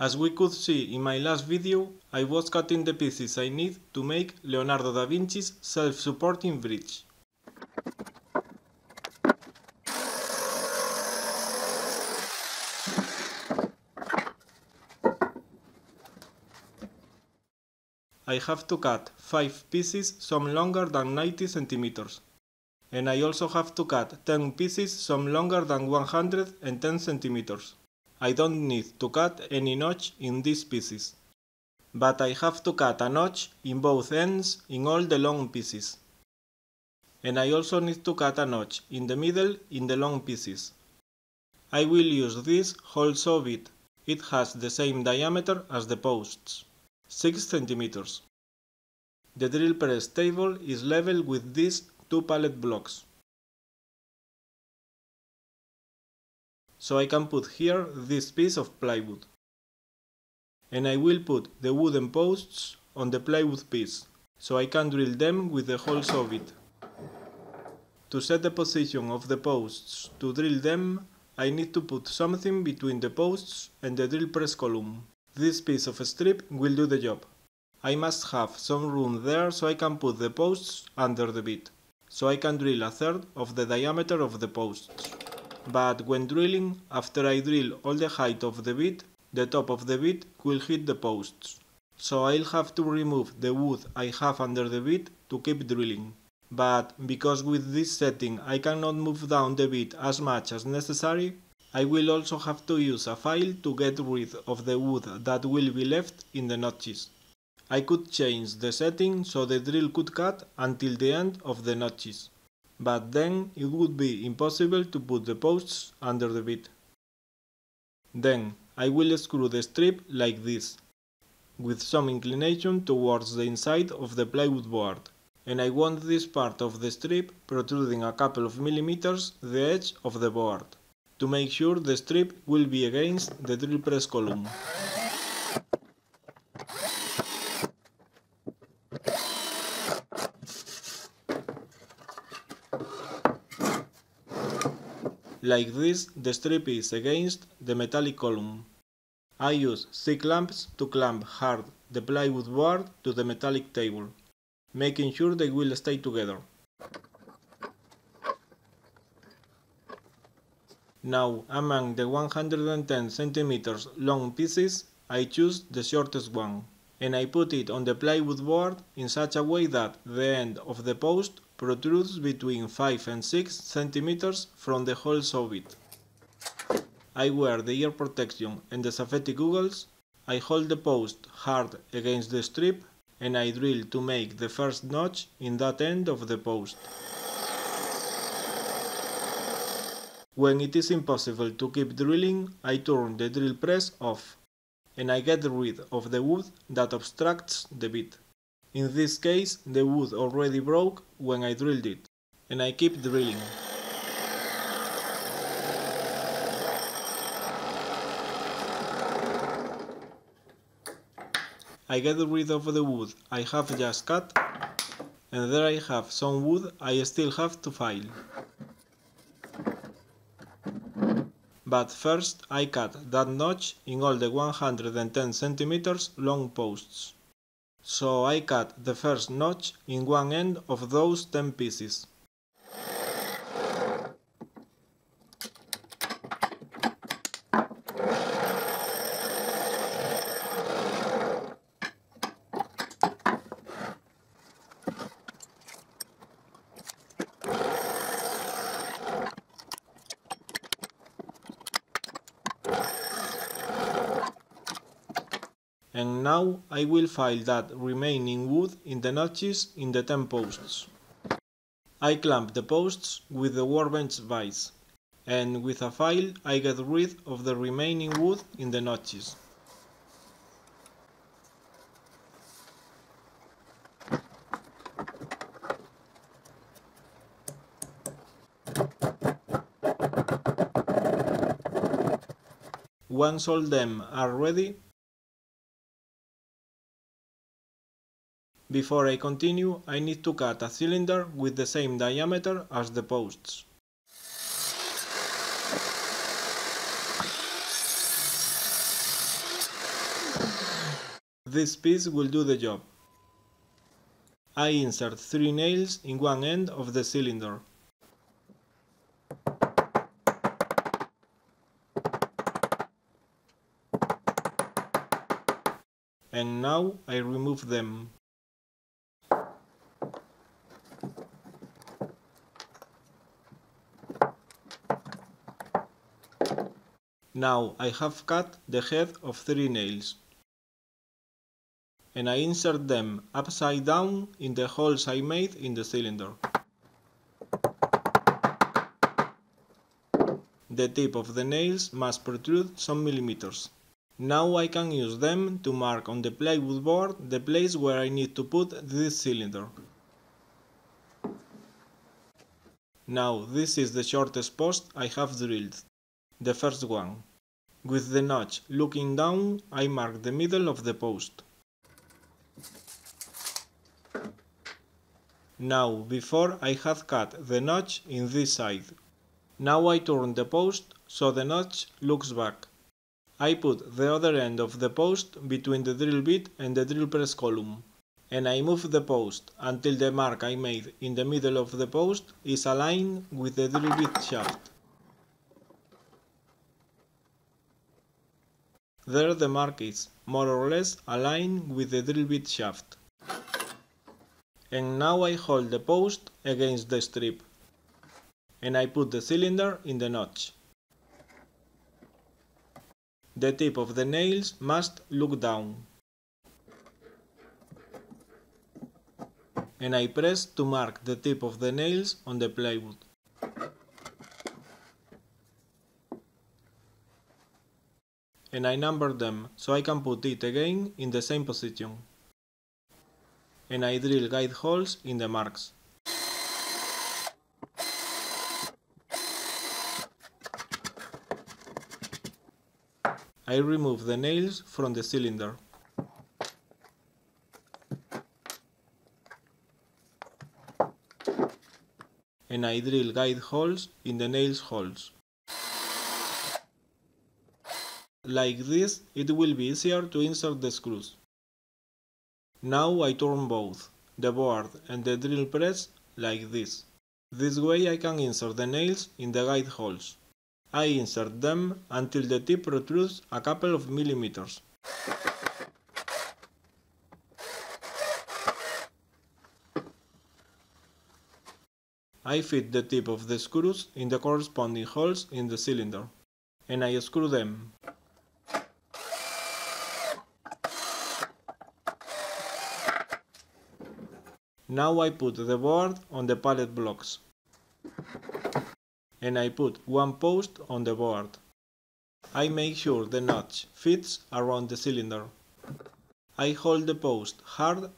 As we could see in my last video, I was cutting the pieces I need to make Leonardo da Vinci's self-supporting bridge. I have to cut 5 pieces, some longer than 90 centimeters. And I also have to cut 10 pieces, some longer than 110 centimeters. I don't need to cut any notch in these pieces, but I have to cut a notch in both ends in all the long pieces. And I also need to cut a notch in the middle in the long pieces. I will use this whole saw bit. It has the same diameter as the posts, 6 centimeters. The drill press table is level with these 2 pallet blocks, so I can put here this piece of plywood. And I will put the wooden posts on the plywood piece, so I can drill them with the whole saw bit. To set the position of the posts to drill them, I need to put something between the posts and the drill press column. This piece of strip will do the job. I must have some room there so I can put the posts under the bit, so I can drill 1/3 of the diameter of the posts. But when drilling, after I drill all the height of the bit, the top of the bit will hit the posts. So I'll have to remove the wood I have under the bit to keep drilling. But because with this setting I cannot move down the bit as much as necessary, I will also have to use a file to get rid of the wood that will be left in the notches. I could change the setting so the drill could cut until the end of the notches, but then it would be impossible to put the posts under the bit. Then I will screw the strip like this, with some inclination towards the inside of the plywood board, and I want this part of the strip protruding a couple of millimeters the edge of the board, to make sure the strip will be against the drill press column. Like this, the strip is against the metallic column. I use thick clamps to clamp hard the plywood board to the metallic table, making sure they will stay together. Now, among the 110 cm long pieces, I choose the shortest one, and I put it on the plywood board in such a way that the end of the post protrudes between 5 and 6 centimeters from the whole saw bit. I wear the ear protection and the safety goggles. I hold the post hard against the strip, and I drill to make the first notch in that end of the post. When it is impossible to keep drilling, I turn the drill press off, and I get rid of the wood that obstructs the bit. In this case, the wood already broke when I drilled it, and I keep drilling. I get rid of the wood I have just cut, and there I have some wood I still have to file. But first I cut that notch in all the 110 centimeters long posts. So I cut the first notch in one end of those 10 pieces. And now I will file that remaining wood in the notches in the 10 posts. I clamp the posts with the workbench vise, and with a file I get rid of the remaining wood in the notches. Once all them are ready, before I continue, I need to cut a cylinder with the same diameter as the posts. This piece will do the job. I insert 3 nails in one end of the cylinder. And now I remove them. Now I have cut the head of 3 nails, and I insert them upside down in the holes I made in the cylinder. The tip of the nails must protrude some millimeters. Now I can use them to mark on the plywood board the place where I need to put this cylinder. Now this is the shortest post I have drilled, the first one. With the notch looking down, I mark the middle of the post. Now, before I had cut the notch in this side. Now I turn the post so the notch looks back. I put the other end of the post between the drill bit and the drill press column, and I move the post until the mark I made in the middle of the post is aligned with the drill bit shaft. There the mark is, more or less, aligned with the drill bit shaft. And now I hold the post against the strip, and I put the cylinder in the notch. The tip of the nails must look down, and I press to mark the tip of the nails on the plywood. And I number them so I can put it again in the same position. And I drill guide holes in the marks. I remove the nails from the cylinder. And I drill guide holes in the nails holes. Like this, it will be easier to insert the screws. Now I turn both, the board and the drill press, like this. This way I can insert the nails in the guide holes. I insert them until the tip protrudes a couple of millimeters. I fit the tip of the screws in the corresponding holes in the cylinder, and I screw them. Now I put the board on the pallet blocks. And I put one post on the board. I make sure the notch fits around the cylinder. I hold the post hard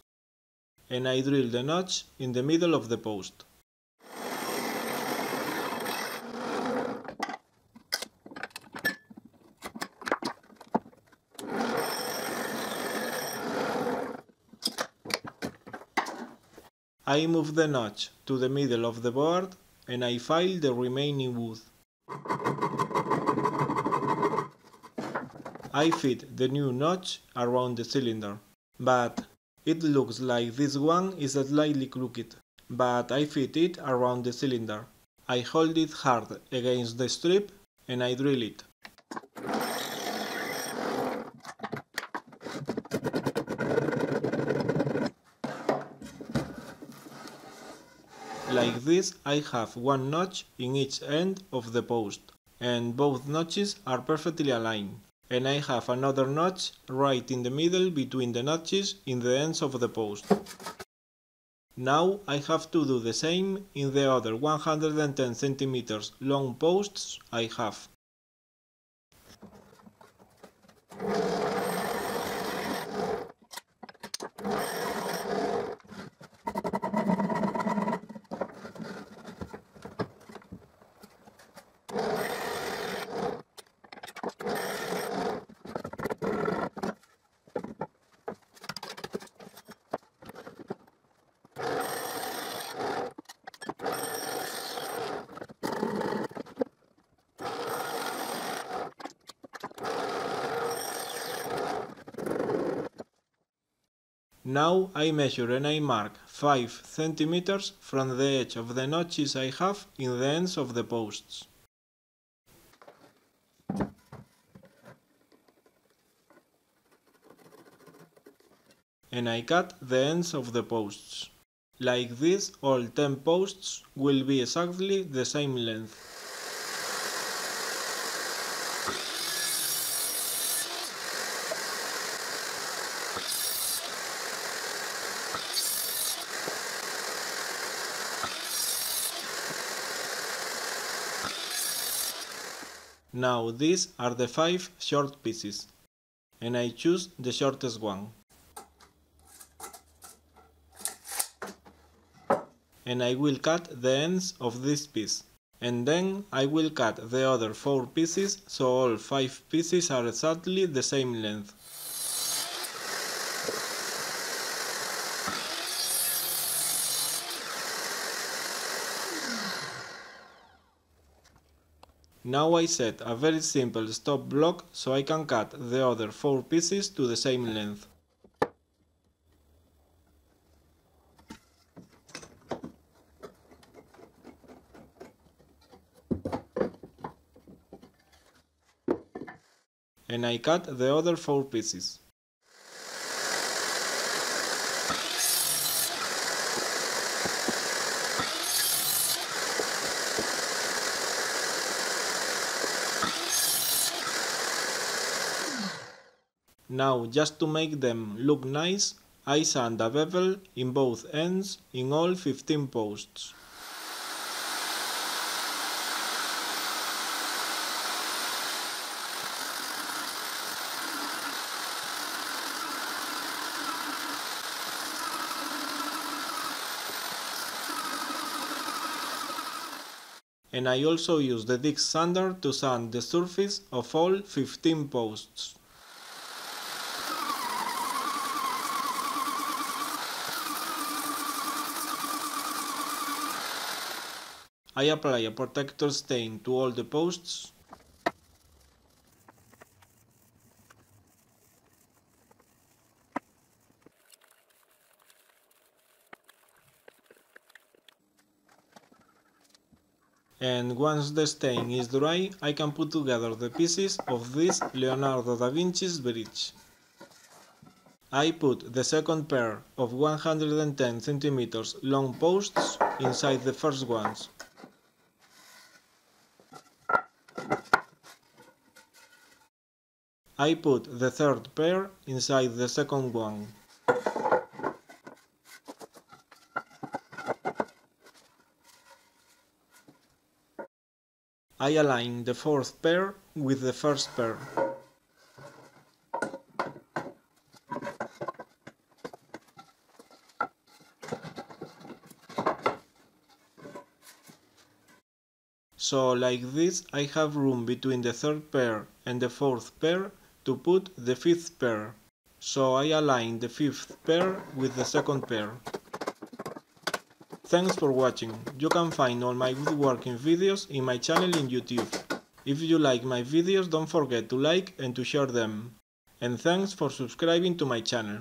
and I drill the notch in the middle of the post. I move the notch to the middle of the board and I file the remaining wood. I fit the new notch around the cylinder, but it looks like this one is slightly crooked, but I fit it around the cylinder. I hold it hard against the strip and I drill it. Like this, I have one notch in each end of the post, and both notches are perfectly aligned, and I have another notch right in the middle between the notches in the ends of the post. Now I have to do the same in the other 110 cm long posts I have. Now I measure and I mark 5 centimeters from the edge of the notches I have in the ends of the posts. And I cut the ends of the posts. Like this, all 10 posts will be exactly the same length. Now these are the 5 short pieces, and I choose the shortest one. And I will cut the ends of this piece, and then I will cut the other 4 pieces, so all 5 pieces are exactly the same length. Now I set a very simple stop block so I can cut the other 4 pieces to the same length. And I cut the other 4 pieces. Now, just to make them look nice, I sand a bevel in both ends in all 15 posts. And I also use the Dick sander to sand the surface of all 15 posts. I apply a protector stain to all the posts. And once the stain is dry, I can put together the pieces of this Leonardo da Vinci's bridge. I put the second pair of 110 cm long posts inside the first ones. I put the third pair inside the second one. I align the fourth pair with the first pair. So like this, I have room between the third pair and the fourth pair to put the fifth pair, so I align the fifth pair with the second pair. Thanks for watching. You can find all my woodworking videos in my channel in YouTube. If you like my videos, don't forget to like and to share them. And thanks for subscribing to my channel.